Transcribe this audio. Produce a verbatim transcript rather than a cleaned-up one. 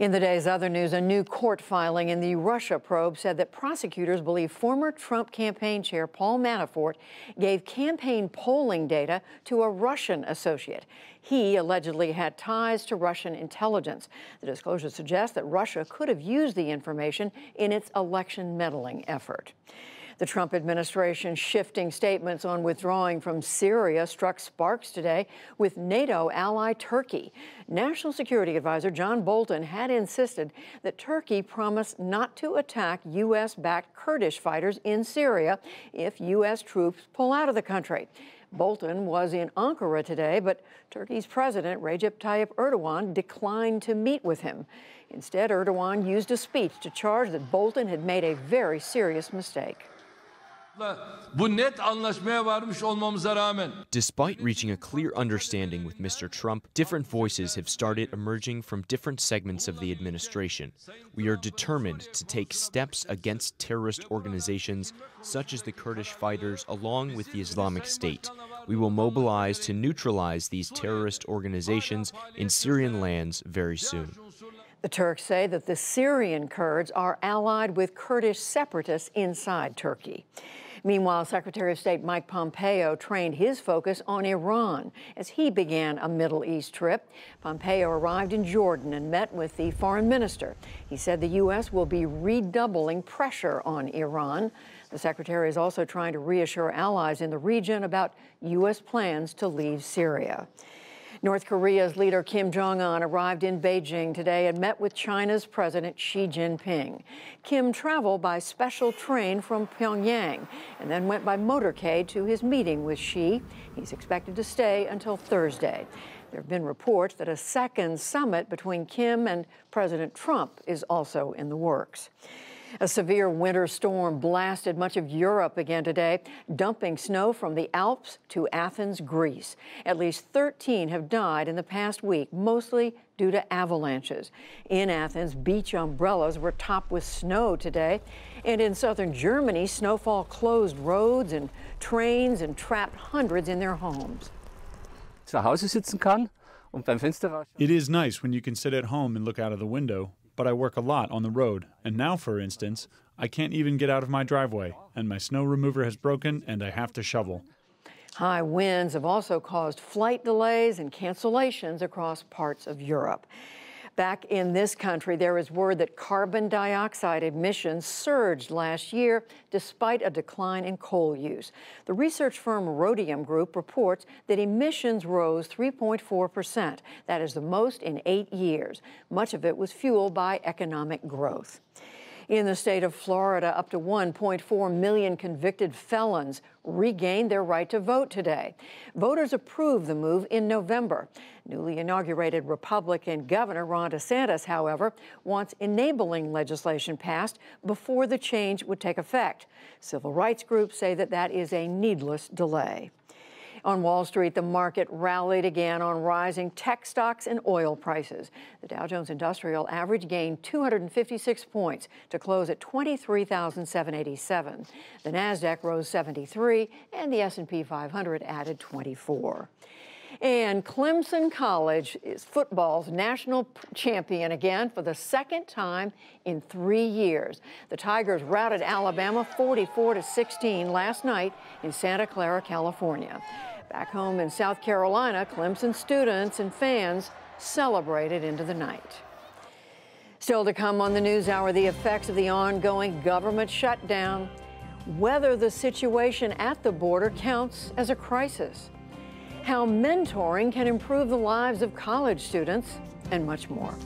In the day's other news, a new court filing in the Russia probe said that prosecutors believe former Trump campaign chair Paul Manafort gave campaign polling data to a Russian associate. He allegedly had ties to Russian intelligence. The disclosure suggests that Russia could have used the information in its election meddling effort. The Trump administration shifting statements on withdrawing from Syria struck sparks today with NATO ally Turkey. National Security Advisor John Bolton had insisted that Turkey promised not to attack U S-backed Kurdish fighters in Syria if U S troops pull out of the country. Bolton was in Ankara today, but Turkey's President Recep Tayyip Erdogan declined to meet with him. Instead, Erdogan used a speech to charge that Bolton had made a very serious mistake. Despite reaching a clear understanding with Mister Trump, different voices have started emerging from different segments of the administration. We are determined to take steps against terrorist organizations such as the Kurdish fighters along with the Islamic State. We will mobilize to neutralize these terrorist organizations in Syrian lands very soon. The Turks say that the Syrian Kurds are allied with Kurdish separatists inside Turkey. Meanwhile, Secretary of State Mike Pompeo trained his focus on Iran as he began a Middle East trip. Pompeo arrived in Jordan and met with the foreign minister. He said the U S will be redoubling pressure on Iran. The secretary is also trying to reassure allies in the region about U S plans to leave Syria. North Korea's leader Kim Jong-un arrived in Beijing today and met with China's President Xi Jinping. Kim traveled by special train from Pyongyang and then went by motorcade to his meeting with Xi. He's expected to stay until Thursday. There have been reports that a second summit between Kim and President Trump is also in the works. A severe winter storm blasted much of Europe again today, dumping snow from the Alps to Athens, Greece. At least thirteen have died in the past week, mostly due to avalanches. In Athens, beach umbrellas were topped with snow today. And in southern Germany, snowfall closed roads and trains and trapped hundreds in their homes. It is nice when you can sit at home and look out of the window. But I work a lot on the road, and now, for instance, I can't even get out of my driveway, and my snow remover has broken and I have to shovel. High winds have also caused flight delays and cancellations across parts of Europe. Back in this country, there is word that carbon dioxide emissions surged last year despite a decline in coal use. The research firm Rhodium Group reports that emissions rose three point four percent. That is the most in eight years. Much of it was fueled by economic growth. In the state of Florida, up to one point four million convicted felons regained their right to vote today. Voters approved the move in November. Newly inaugurated Republican Governor Ron DeSantis, however, wants enabling legislation passed before the change would take effect. Civil rights groups say that that is a needless delay. On Wall Street, the market rallied again on rising tech stocks and oil prices. The Dow Jones Industrial average gained two hundred fifty-six points to close at twenty-three thousand seven hundred eighty-seven. The Nasdaq rose seventy-three, and the S and P five hundred added twenty-four. And Clemson College is football's national champion again for the second time in three years. The Tigers routed Alabama forty-four to sixteen last night in Santa Clara, California. Back home in South Carolina, Clemson students and fans celebrated into the night. Still to come on the NewsHour, the effects of the ongoing government shutdown, whether the situation at the border counts as a crisis, how mentoring can improve the lives of college students, and much more.